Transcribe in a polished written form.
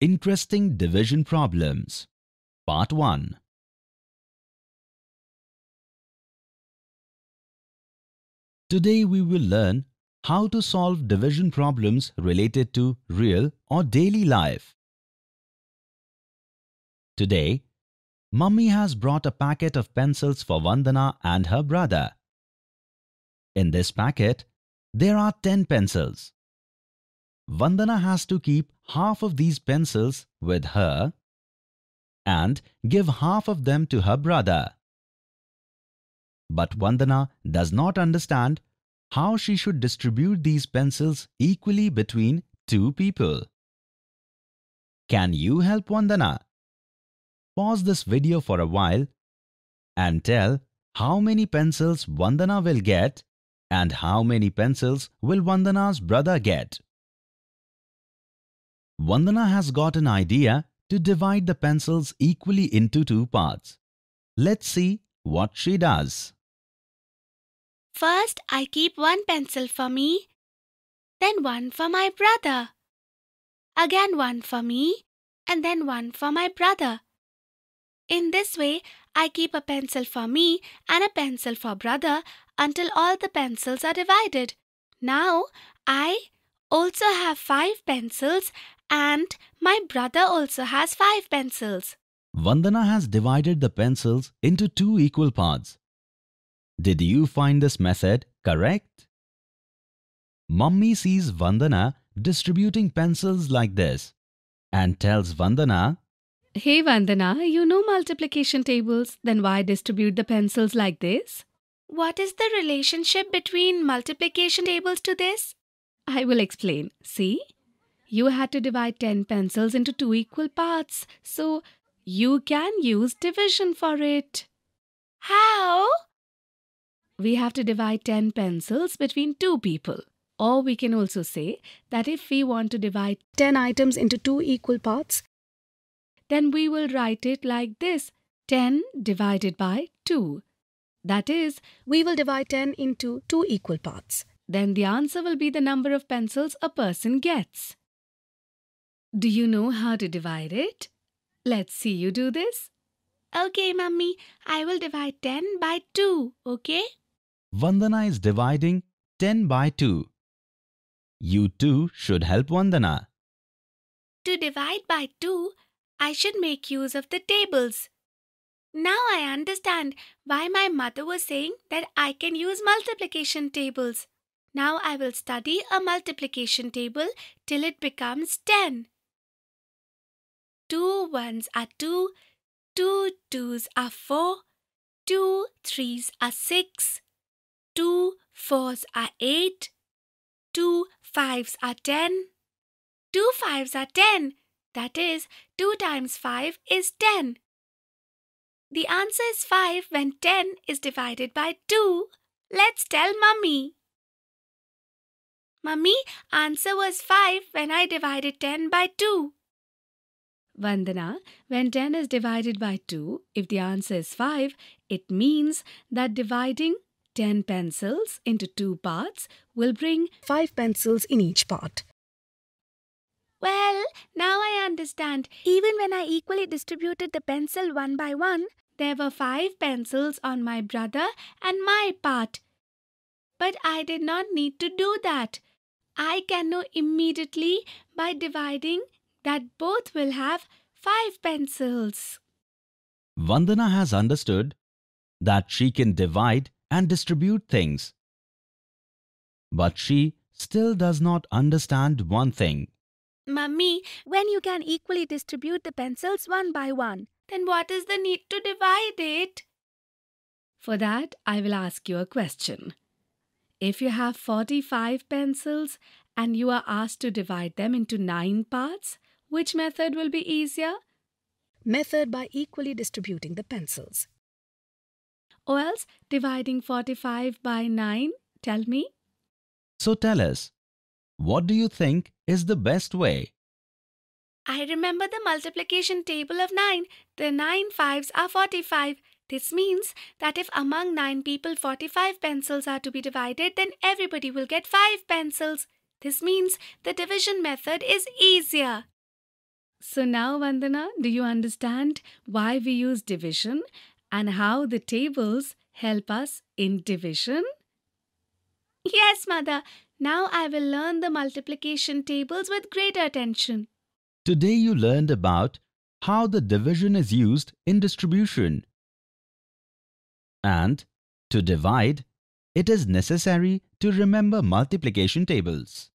Interesting division problems. Part 1. Today we will learn how to solve division problems related to real or daily life. Today, Mummy has brought a packet of pencils for Vandana and her brother. In this packet, there are 10 pencils. Vandana has to keep half of these pencils with her and give half of them to her brother. But Vandana does not understand how she should distribute these pencils equally between two people. Can you help Vandana? Pause this video for a while and tell how many pencils Vandana will get and how many pencils will Vandana's brother get. Vandana has got an idea to divide the pencils equally into two parts. Let's see what she does. First, I keep one pencil for me, then one for my brother. Again one for me, and then one for my brother. In this way, I keep a pencil for me and a pencil for brother until all the pencils are divided. Now, I also have 5 pencils and my brother also has 5 pencils. Vandana has divided the pencils into 2 equal parts. Did you find this method correct? Mummy sees Vandana distributing pencils like this and tells Vandana, "Hey Vandana, you know multiplication tables, then why distribute the pencils like this?" What is the relationship between multiplication tables to this? I will explain. See, you had to divide 10 pencils into 2 equal parts, so you can use division for it. How? We have to divide 10 pencils between 2 people. Or we can also say that if we want to divide 10 items into 2 equal parts, then we will write it like this, 10 divided by 2. That is, we will divide 10 into 2 equal parts. Then the answer will be the number of pencils a person gets. Do you know how to divide it? Let's see you do this. Okay, Mummy, I will divide 10 by 2, okay? Vandana is dividing 10 by 2. You too should help Vandana. To divide by 2, I should make use of the tables. Now I understand why my mother was saying that I can use multiplication tables. Now I will study a multiplication table till it becomes 10. 2 ones are 2, 2 twos are 4, 2 threes are 6, 2 fours are 8, 2 fives are 10, 2 fives are 10. That is, 2 times 5 is 10. The answer is 5 when 10 is divided by 2. Let's tell Mummy. Mummy, answer was 5 when I divided 10 by 2. Vandana, when 10 is divided by 2, if the answer is 5, it means that dividing 10 pencils into 2 parts will bring 5 pencils in each part. Well, now I understand. Even when I equally distributed the pencil one by one, there were 5 pencils on my brother and my part. But I did not need to do that. I can know immediately by dividing that both will have 5 pencils. Vandana has understood that she can divide and distribute things. But she still does not understand one thing. Mummy, when you can equally distribute the pencils one by one, then what is the need to divide it? For that, I will ask you a question. If you have 45 pencils and you are asked to divide them into 9 parts, which method will be easier? Method by equally distributing the pencils. Or else dividing 45 by 9, tell me. So tell us, what do you think is the best way? I remember the multiplication table of 9. The 9 fives are 45. This means that if among 9 people 45 pencils are to be divided, then everybody will get 5 pencils. This means the division method is easier. So now, Vandana, do you understand why we use division and how the tables help us in division? Yes, Mother. Now I will learn the multiplication tables with greater attention. Today you learned about how the division is used in distribution. And to divide, it is necessary to remember multiplication tables.